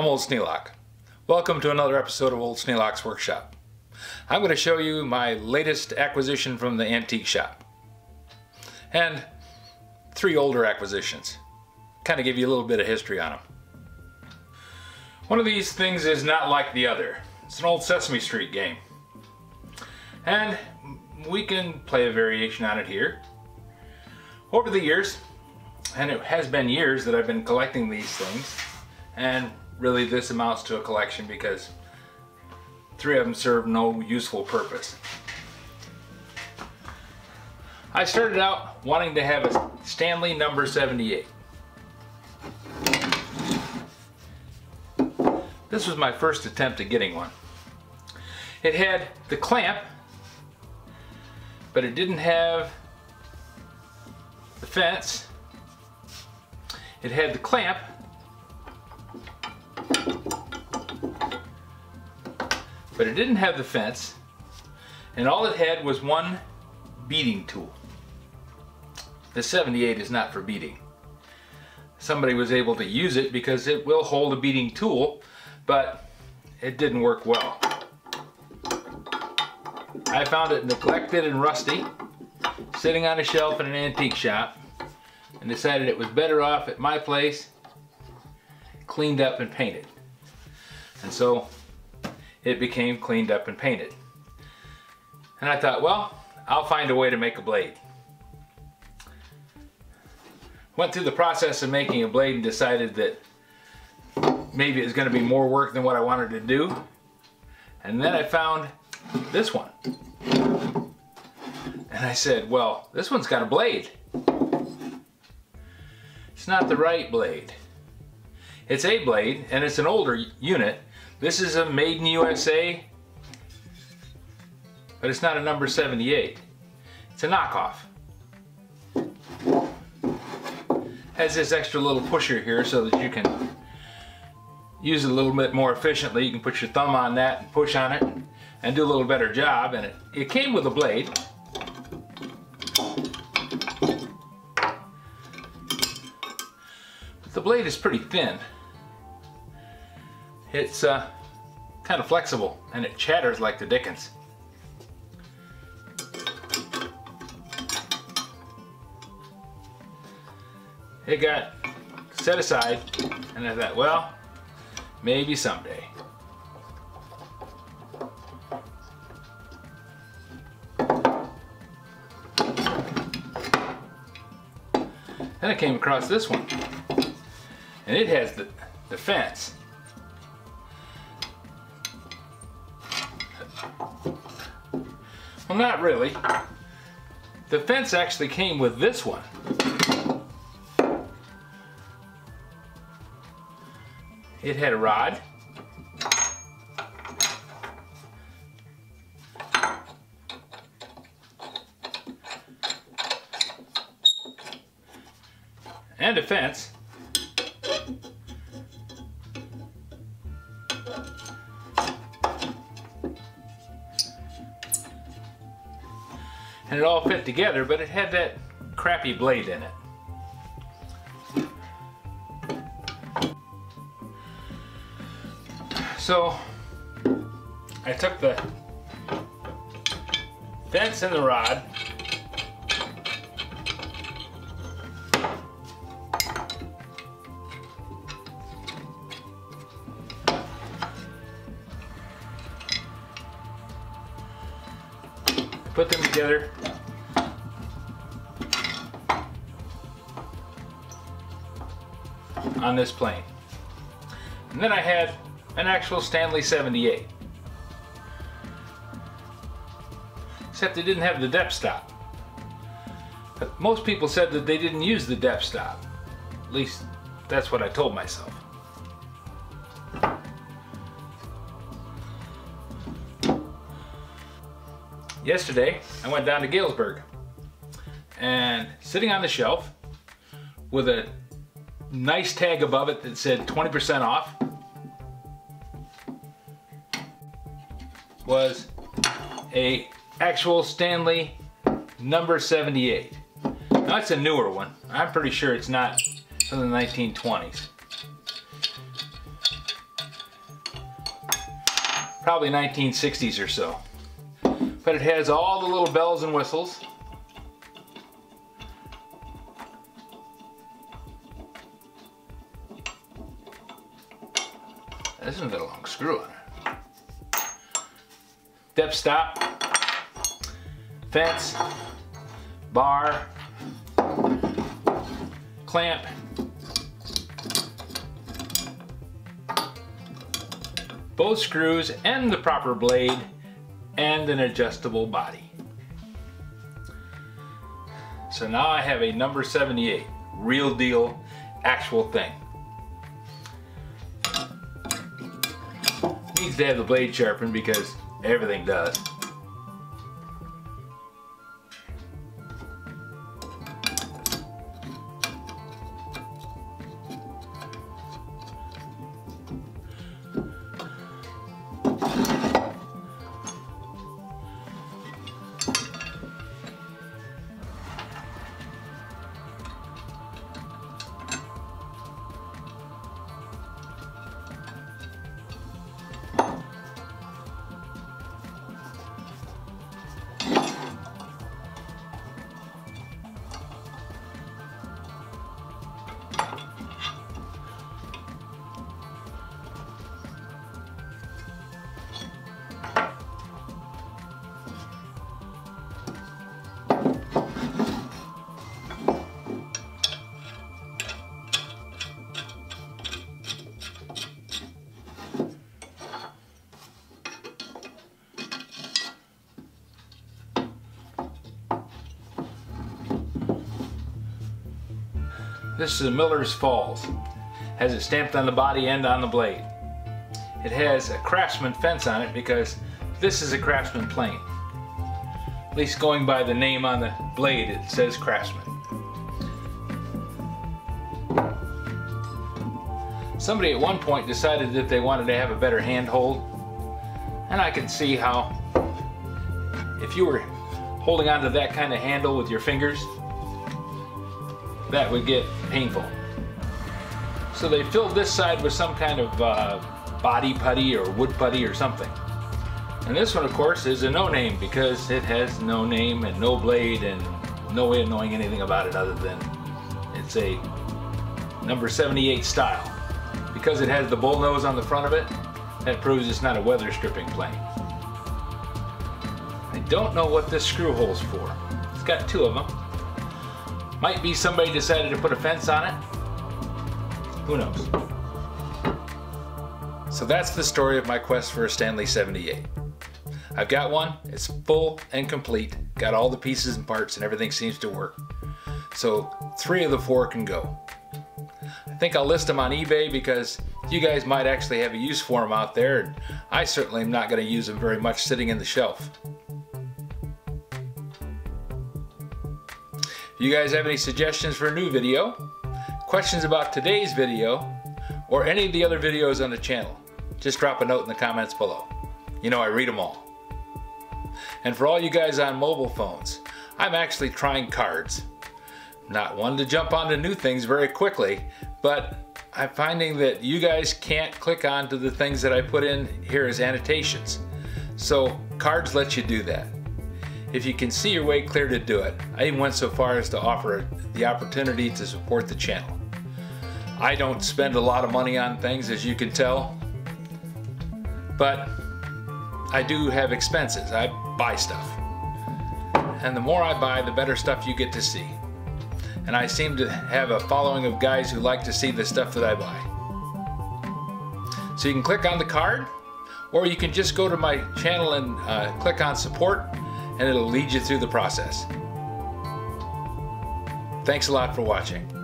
I'm Old Sneelock. Welcome to another episode of Old Sneelock's Workshop. I'm going to show you my latest acquisition from the antique shop. And three older acquisitions. Kind of give you a little bit of history on them. One of these things is not like the other. It's an old Sesame Street game. And we can play a variation on it here. Over the years, and it has been years that I've been collecting these things, and really this amounts to a collection because three of them serve no useful purpose. I started out wanting to have a Stanley number 78. This was my first attempt at getting one. It had the clamp, but it didn't have the fence. It had the clamp, but it didn't have the fence, and all it had was one beating tool. The 78 is not for beating. Somebody was able to use it because it will hold a beating tool, but it didn't work well. I found it neglected and rusty, sitting on a shelf in an antique shop, and decided it was better off at my place, cleaned up and painted. And so it became cleaned up and painted. And I thought, well, I'll find a way to make a blade. Went through the process of making a blade and decided that maybe it was going to be more work than what I wanted to do. And then I found this one. And I said, well, this one's got a blade. It's not the right blade. It's a blade, and it's an older unit. This is a made in USA, but it's not a number 78. It's a knockoff. Has this extra little pusher here so that you can use it a little bit more efficiently. You can put your thumb on that and push on it and do a little better job. And it came with a blade. But the blade is pretty thin. It's kind of flexible, and it chatters like the dickens. It got set aside, and I thought, well, maybe someday. Then I came across this one, and it has the fence. Well, not really. The fence actually came with this one. It had a rod. And a fence. And it all fit together, but it had that crappy blade in it. So I took the fence and the rod, put them together, on this plane. And then I had an actual Stanley 78. Except it didn't have the depth stop. But most people said that they didn't use the depth stop. At least that's what I told myself. Yesterday, I went down to Galesburg, and sitting on the shelf with a nice tag above it that said 20% off was an actual Stanley number 78. Now it's a newer one. I'm pretty sure it's not from the 1920s. probably 1960s or so. But it has all the little bells and whistles. This one's got a long screw on it. Depth stop, fence, bar, clamp, both screws and the proper blade, and an adjustable body. So now I have a number 78, real deal, actual thing. Needs to have the blade sharpened because everything does. This is a Miller's Falls. Has it stamped on the body and on the blade. It has a Craftsman fence on it because this is a Craftsman plane. At least going by the name on the blade, it says Craftsman. Somebody at one point decided that they wanted to have a better handhold, and I could see how if you were holding onto that kind of handle with your fingers, that would get painful. So they filled this side with some kind of body putty or wood putty or something. And this one, of course, is a no-name because it has no name and no blade and no way of knowing anything about it other than it's a number 78 style. Because it has the bull nose on the front of it, that proves it's not a weather stripping plane. I don't know what this screw hole's for. It's got two of them. Might be somebody decided to put a fence on it. Who knows? So that's the story of my quest for a Stanley 78. I've got one, it's full and complete, got all the pieces and parts and everything seems to work. So 3 of the 4 can go. I think I'll list them on eBay because you guys might actually have a use for them out there, and I certainly am not going to use them very much sitting in the shelf. You guys have any suggestions for a new video, questions about today's video, or any of the other videos on the channel, just drop a note in the comments below. You know, I read them all. And for all you guys on mobile phones, I'm actually trying cards. Not one to jump onto new things very quickly, but I'm finding that you guys can't click onto the things that I put in here as annotations. So cards let you do that. If you can see your way clear to do it, I even went so far as to offer the opportunity to support the channel. I don't spend a lot of money on things, as you can tell, but I do have expenses. I buy stuff. And the more I buy, the better stuff you get to see. And I seem to have a following of guys who like to see the stuff that I buy. So you can click on the card, or you can just go to my channel and click on support, and it'll lead you through the process. Thanks a lot for watching.